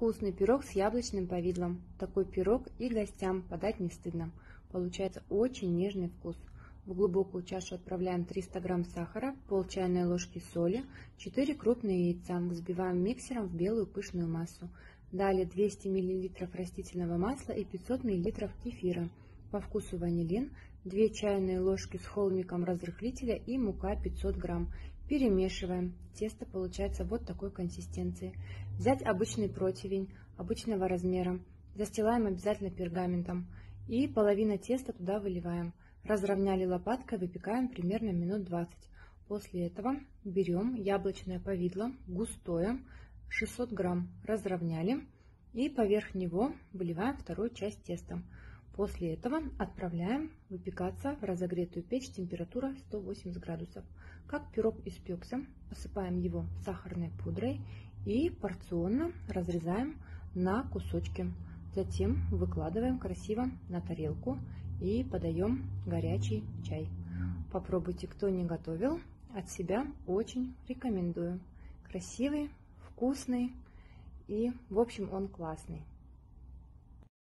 Вкусный пирог с яблочным повидлом. Такой пирог и гостям подать не стыдно. Получается очень нежный вкус. В глубокую чашу отправляем 300 грамм сахара, пол чайной ложки соли, 4 крупные яйца. Взбиваем миксером в белую пышную массу. Далее 200 мл растительного масла и 500 мл кефира. По вкусу ванилин, 2 чайные ложки с холмиком разрыхлителя и мука 500 грамм. Перемешиваем. Тесто получается вот такой консистенции. Взять обычный противень обычного размера. Застилаем обязательно пергаментом. И половину теста туда выливаем. Разровняли лопаткой, выпекаем примерно минут 20. После этого берем яблочное повидло, густое, 600 грамм. Разровняли и поверх него выливаем вторую часть теста. После этого отправляем выпекаться в разогретую печь, температура 180 градусов. Как пирог испекся, посыпаем его сахарной пудрой и порционно разрезаем на кусочки. Затем выкладываем красиво на тарелку и подаем горячий чай. Попробуйте, кто не готовил, от себя очень рекомендую. Красивый, вкусный и, в общем, он классный.